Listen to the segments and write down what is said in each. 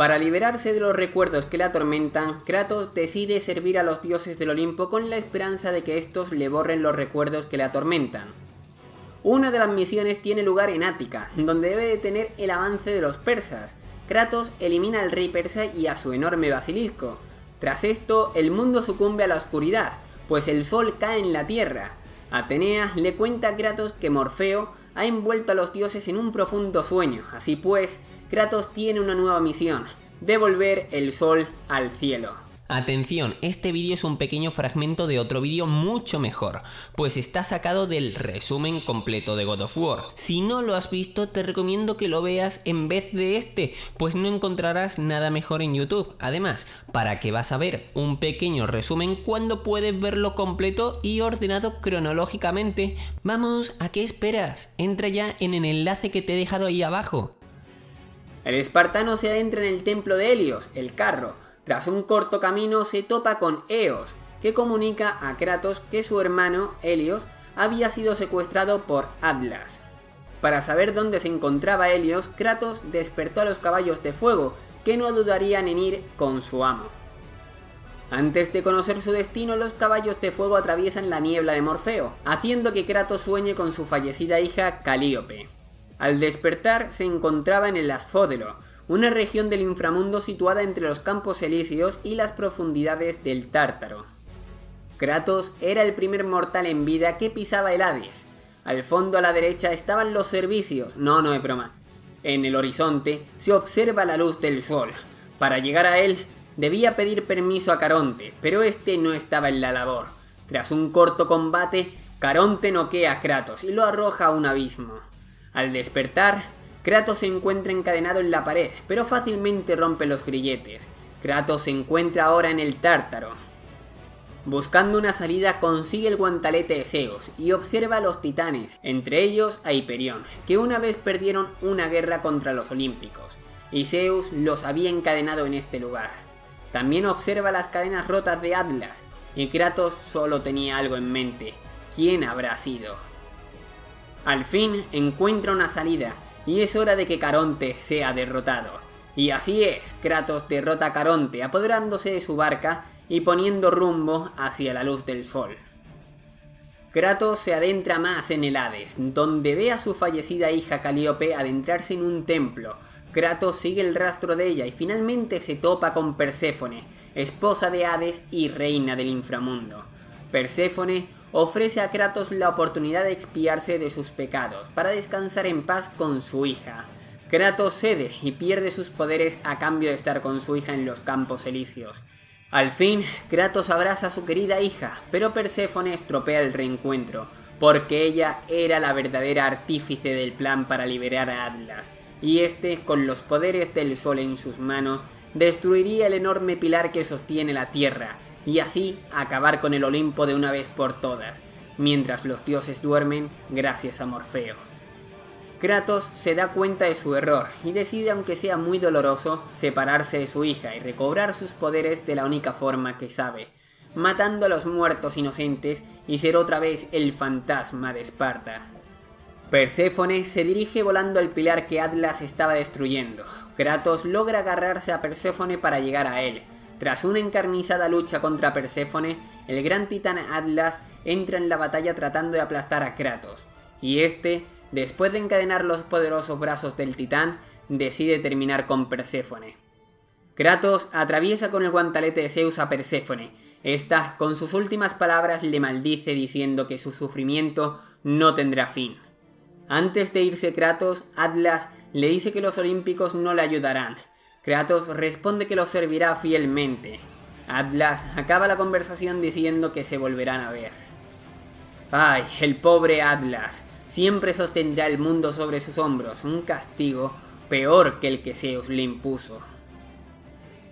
Para liberarse de los recuerdos que la atormentan, Kratos decide servir a los dioses del Olimpo con la esperanza de que estos le borren los recuerdos que le atormentan. Una de las misiones tiene lugar en Ática, donde debe detener el avance de los persas. Kratos elimina al rey persa y a su enorme basilisco. Tras esto, el mundo sucumbe a la oscuridad, pues el sol cae en la tierra. Atenea le cuenta a Kratos que Morfeo ha envuelto a los dioses en un profundo sueño. Así pues, Kratos tiene una nueva misión: devolver el sol al cielo. Atención, este vídeo es un pequeño fragmento de otro vídeo mucho mejor, pues está sacado del resumen completo de God of War. Si no lo has visto, te recomiendo que lo veas en vez de este, pues no encontrarás nada mejor en YouTube. Además, ¿para qué vas a ver un pequeño resumen cuando puedes verlo completo y ordenado cronológicamente? Vamos, ¿a qué esperas? Entra ya en el enlace que te he dejado ahí abajo. El espartano se adentra en el templo de Helios, el carro. Tras un corto camino se topa con Eos, que comunica a Kratos que su hermano, Helios, había sido secuestrado por Atlas. Para saber dónde se encontraba Helios, Kratos despertó a los caballos de fuego, que no dudarían en ir con su amo. Antes de conocer su destino, los caballos de fuego atraviesan la niebla de Morfeo, haciendo que Kratos sueñe con su fallecida hija Calíope. Al despertar se encontraba en el Asfódelo, una región del inframundo situada entre los Campos Elíseos y las profundidades del Tártaro. Kratos era el primer mortal en vida que pisaba el Hades. Al fondo a la derecha estaban los servicios, no es broma. En el horizonte se observa la luz del sol. Para llegar a él debía pedir permiso a Caronte, pero este no estaba en la labor. Tras un corto combate, Caronte noquea a Kratos y lo arroja a un abismo. Al despertar, Kratos se encuentra encadenado en la pared, pero fácilmente rompe los grilletes. Kratos se encuentra ahora en el Tártaro. Buscando una salida, consigue el guantelete de Zeus y observa a los titanes, entre ellos a Hiperión, que una vez perdieron una guerra contra los olímpicos, y Zeus los había encadenado en este lugar. También observa las cadenas rotas de Atlas, y Kratos solo tenía algo en mente: ¿quién habrá sido? Al fin encuentra una salida, y es hora de que Caronte sea derrotado. Y así es, Kratos derrota a Caronte apoderándose de su barca y poniendo rumbo hacia la luz del sol. Kratos se adentra más en el Hades, donde ve a su fallecida hija Calíope adentrarse en un templo. Kratos sigue el rastro de ella y finalmente se topa con Perséfone, esposa de Hades y reina del inframundo. Perséfone ofrece a Kratos la oportunidad de expiarse de sus pecados para descansar en paz con su hija. Kratos cede y pierde sus poderes a cambio de estar con su hija en los Campos Elíseos. Al fin, Kratos abraza a su querida hija, pero Perséfone estropea el reencuentro, porque ella era la verdadera artífice del plan para liberar a Atlas, y este, con los poderes del sol en sus manos, destruiría el enorme pilar que sostiene la tierra, y así acabar con el Olimpo de una vez por todas, mientras los dioses duermen gracias a Morfeo. Kratos se da cuenta de su error y decide, aunque sea muy doloroso, separarse de su hija y recobrar sus poderes de la única forma que sabe, matando a los muertos inocentes y ser otra vez el fantasma de Esparta. Perséfone se dirige volando al pilar que Atlas estaba destruyendo. Kratos logra agarrarse a Perséfone para llegar a él. Tras una encarnizada lucha contra Perséfone, el gran titán Atlas entra en la batalla tratando de aplastar a Kratos, y este, después de encadenar los poderosos brazos del titán, decide terminar con Perséfone. Kratos atraviesa con el guantelete de Zeus a Perséfone. Esta, con sus últimas palabras, le maldice diciendo que su sufrimiento no tendrá fin. Antes de irse Kratos, Atlas le dice que los olímpicos no le ayudarán. Kratos responde que lo servirá fielmente. Atlas acaba la conversación diciendo que se volverán a ver. ¡Ay, el pobre Atlas! Siempre sostendrá el mundo sobre sus hombros, un castigo peor que el que Zeus le impuso.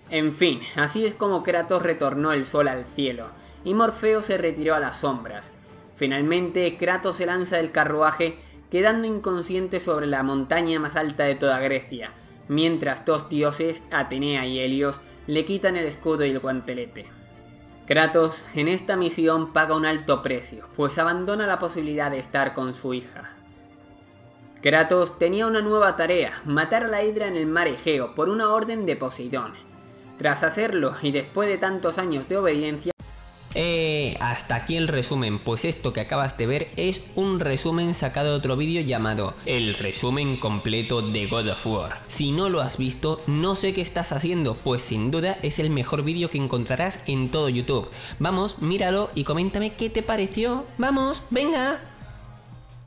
En fin, así es como Kratos retornó el sol al cielo, y Morfeo se retiró a las sombras. Finalmente, Kratos se lanza del carruaje, quedando inconsciente sobre la montaña más alta de toda Grecia, mientras dos dioses, Atenea y Helios, le quitan el escudo y el guantelete. Kratos en esta misión paga un alto precio, pues abandona la posibilidad de estar con su hija. Kratos tenía una nueva tarea, matar a la Hidra en el mar Egeo por una orden de Poseidón. Tras hacerlo y después de tantos años de obediencia... hasta aquí el resumen, pues esto que acabas de ver es un resumen sacado de otro vídeo llamado El resumen completo de God of War. Si no lo has visto, no sé qué estás haciendo, pues sin duda es el mejor vídeo que encontrarás en todo YouTube. Vamos, míralo y coméntame qué te pareció. ¡Vamos, venga!